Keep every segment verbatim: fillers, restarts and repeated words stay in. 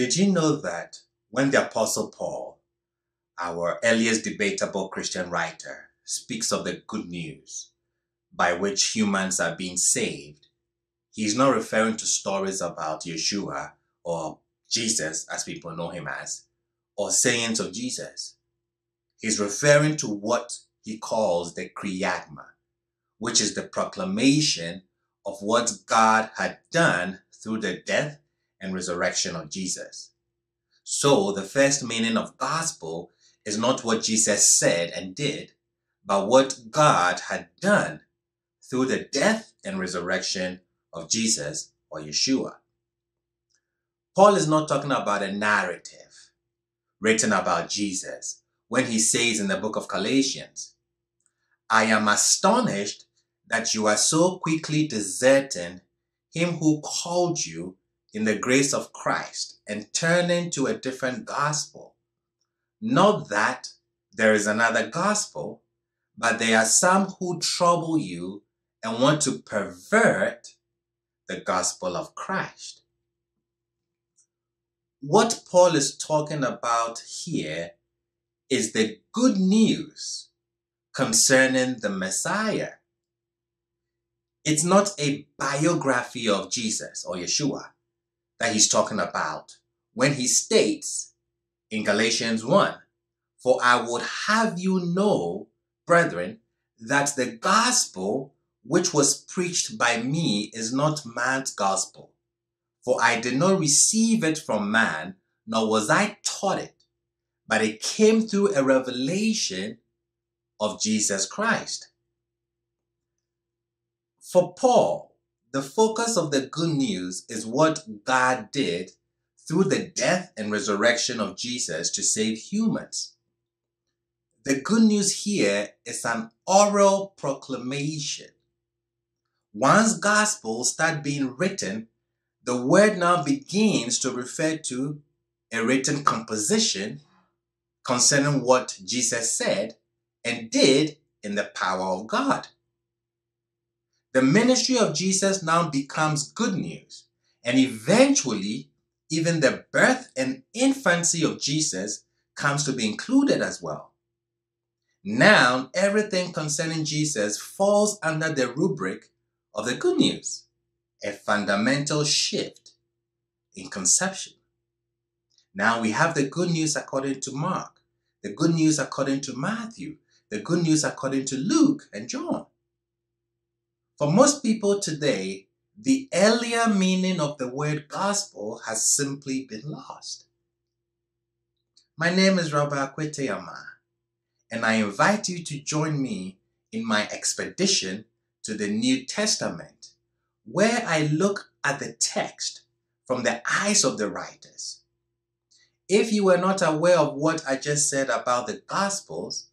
Did you know that when the Apostle Paul, our earliest debatable Christian writer, speaks of the good news by which humans are being saved, he is not referring to stories about Yeshua or Jesus, as people know him as, or sayings of Jesus. He's referring to what he calls the kerygma, which is the proclamation of what God had done through the death and resurrection of Jesus. So the first meaning of gospel is not what Jesus said and did, but what God had done through the death and resurrection of Jesus or Yeshua. Paul is not talking about a narrative written about Jesus when he says in the book of Galatians, "I am astonished that you are so quickly deserting him who called you in the grace of Christ and turning to a different gospel. Not that there is another gospel, but there are some who trouble you and want to pervert the gospel of Christ." What Paul is talking about here is the good news concerning the Messiah. It's not a biography of Jesus or Yeshua that he's talking about when he states in Galatians one, "For I would have you know, brethren, that the gospel which was preached by me is not man's gospel. For I did not receive it from man, nor was I taught it, but it came through a revelation of Jesus Christ." For Paul, the focus of the good news is what God did through the death and resurrection of Jesus to save humans. The good news here is an oral proclamation. Once gospels start being written, the word now begins to refer to a written composition concerning what Jesus said and did in the power of God. The ministry of Jesus now becomes good news, and eventually, even the birth and infancy of Jesus comes to be included as well. Now, everything concerning Jesus falls under the rubric of the good news, a fundamental shift in conception. Now we have the good news according to Mark, the good news according to Matthew, the good news according to Luke and John. For most people today, the earlier meaning of the word gospel has simply been lost. My name is Akwetey Amaah, and I invite you to join me in my expedition to the New Testament, where I look at the text from the eyes of the writers. If you were not aware of what I just said about the Gospels,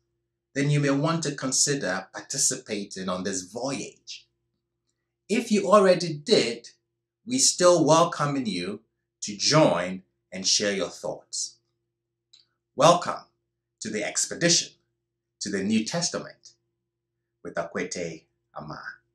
then you may want to consider participating on this voyage. If you already did, we still welcome you to join and share your thoughts. Welcome to the expedition to the New Testament with Akwetey Amaah.